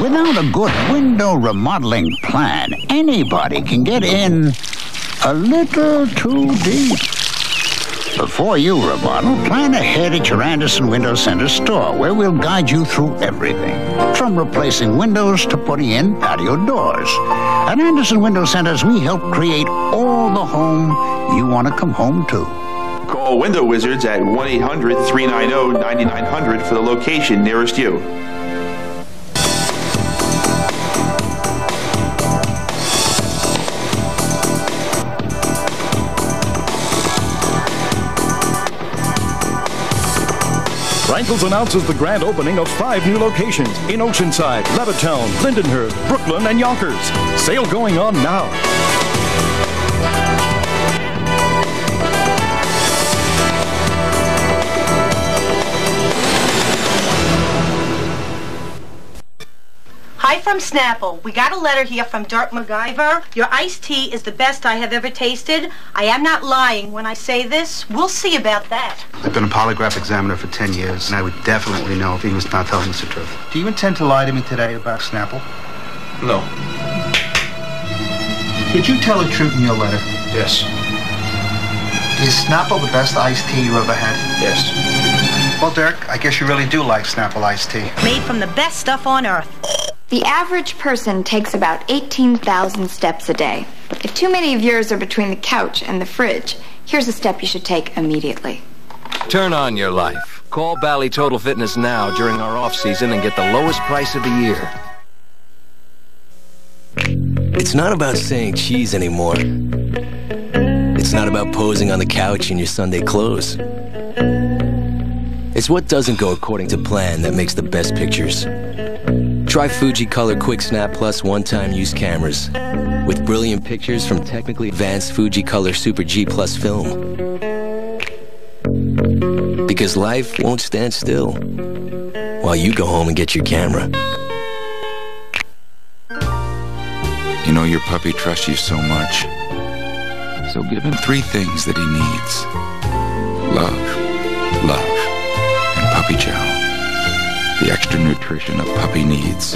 Without a good window remodeling plan, anybody can get in a little too deep. Before you remodel, plan ahead at your Andersen Window Center store, where we'll guide you through everything, from replacing windows to putting in patio doors. At Andersen Window Centers, we help create all the home you want to come home to. Call Window Wizards at 1-800-390-9900 for the location nearest you. Frankel's announces the grand opening of 5 new locations in Oceanside, Levittown, Lindenhurst, Brooklyn, and Yonkers. Sale going on now. Hi from Snapple. We got a letter here from Dirk MacGyver. Your iced tea is the best I have ever tasted. I am not lying when I say this. We'll see about that. I've been a polygraph examiner for 10 years, and I would definitely know if he was not telling us the truth. Do you intend to lie to me today about Snapple? No. Did you tell the truth in your letter? Yes. Is Snapple the best iced tea you ever had? Yes. Well, Dirk, I guess you really do like Snapple iced tea. Made from the best stuff on earth. The average person takes about 18,000 steps a day. If too many of yours are between the couch and the fridge, here's a step you should take immediately. Turn on your life. Call Bally Total Fitness now during our off-season and get the lowest price of the year. It's not about saying cheese anymore. It's not about posing on the couch in your Sunday clothes. It's what doesn't go according to plan that makes the best pictures. Try Fujicolor Quick Snap Plus one-time use cameras with brilliant pictures from technically advanced Fujicolor Super G Plus film. Because life won't stand still while you go home and get your camera. You know your puppy trusts you so much. So give him 3 things that he needs. Love, love, and Puppy Chow. The extra nutrition a puppy needs.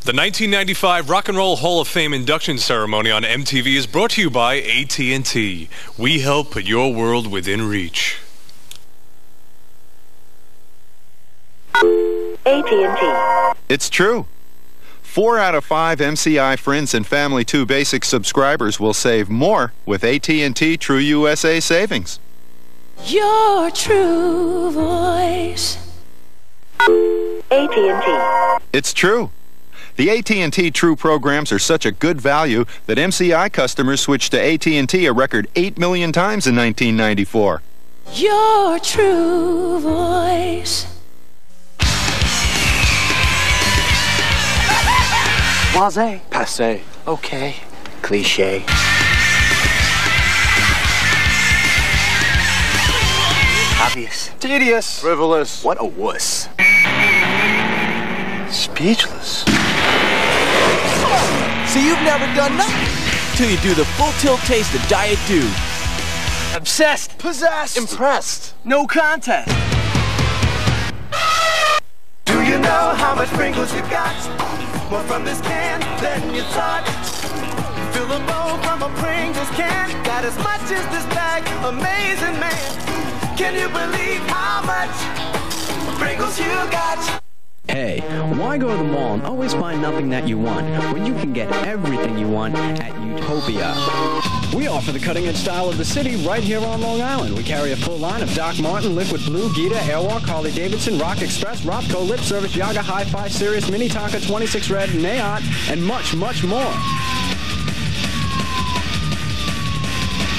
The 1995 Rock and Roll Hall of Fame induction ceremony on MTV is brought to you by AT&T. We help put your world within reach. AT&T. It's true. 4 out of 5 MCI Friends and Family 2 Basic subscribers will save more with AT&T True USA Savings. Your true voice. AT&T. It's true. The AT&T True programs are such a good value that MCI customers switched to AT&T a record 8 million times in 1994. Your true voice. Blasé. Passé. Okay. Cliché. Obvious. Tedious. Frivolous. What a wuss. Speechless. So you've never done nothing till you do the full tilt taste of Diet Dude. Obsessed. Possessed. Impressed. No contest. Do you know how much Pringles you got? More from this can than you thought. Fill a bowl from a Pringles can. Got as much as this bag. Amazing man. Can you believe how much Pringles you got? Hey, why go to the mall and always find nothing that you want when you can get everything you want at Utopia? We offer the cutting-edge style of the city right here on Long Island. We carry a full line of Doc Marten, Liquid Blue, Gita, Airwalk, Harley-Davidson, Rock Express, Robco, Lip Service, Yaga, Hi-Fi, Sirius, Minitaka, 26 Red, and much, much more.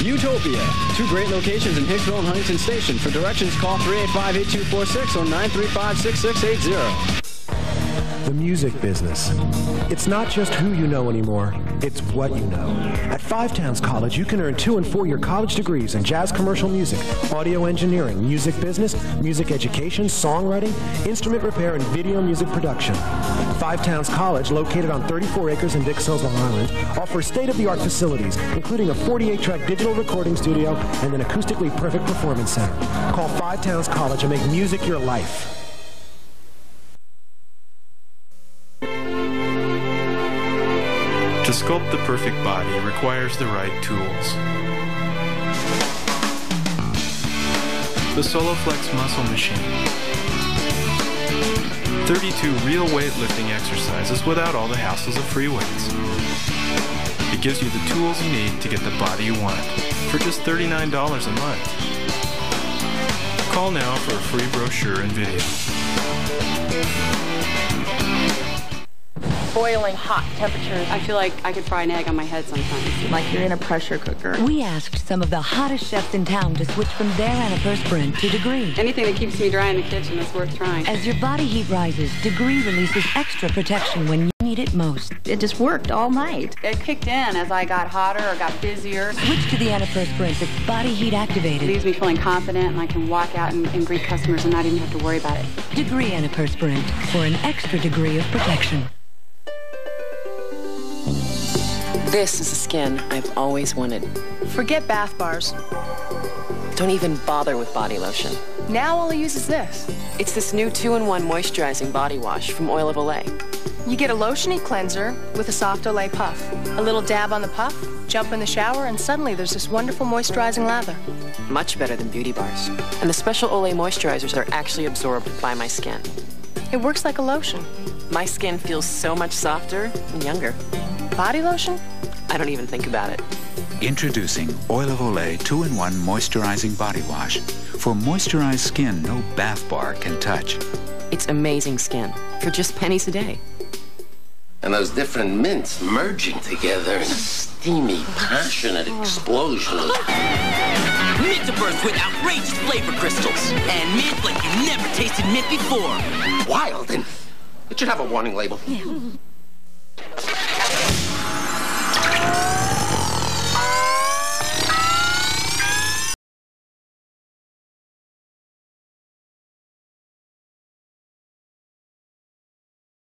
Utopia. 2 great locations in Hicksville and Huntington Station. For directions, call 385-8246 or 935-6680. The music business. It's not just who you know anymore, it's what you know. At Five Towns College, you can earn 2- and 4-year college degrees in jazz commercial music, audio engineering, music business, music education, songwriting, instrument repair, and video music production. Five Towns College, located on 34 acres in Dix Hills, Long Island, offers state-of-the-art facilities, including a 48-track digital recording studio and an acoustically perfect performance center. Call Five Towns College and make music your life. To sculpt the perfect body requires the right tools. The SoloFlex Muscle Machine. 32 real weightlifting exercises without all the hassles of free weights. It gives you the tools you need to get the body you want for just $39 a month. Call now for a free brochure and video. Boiling hot temperatures. I feel like I could fry an egg on my head sometimes. Like you're in a pressure cooker. We asked some of the hottest chefs in town to switch from their antiperspirant to Degree. Anything that keeps me dry in the kitchen is worth trying. As your body heat rises, Degree releases extra protection when you need it most. It just worked all night. It kicked in as I got hotter or got busier. Switch to the antiperspirant that's body heat activated. It leaves me feeling confident and I can walk out and greet customers and not even have to worry about it. Degree antiperspirant for an extra degree of protection. This is the skin I've always wanted. Forget bath bars. Don't even bother with body lotion. Now all I use is this. It's this new 2-in-1 moisturizing body wash from Oil of Olay. You get a lotiony cleanser with a soft Olay puff. A little dab on the puff, jump in the shower, and suddenly there's this wonderful moisturizing lather. Much better than beauty bars. And the special Olay moisturizers are actually absorbed by my skin. It works like a lotion. My skin feels so much softer and younger. Body lotion? I don't even think about it. Introducing Oil of Olay 2-in-1 Moisturizing Body Wash. For moisturized skin no bath bar can touch. It's amazing skin for just pennies a day. And those different mints merging together in a steamy, passionate explosion. Mint to burst with outrageous flavor crystals. And mint like you've never tasted mint before. Wild, and it should have a warning label. Yeah.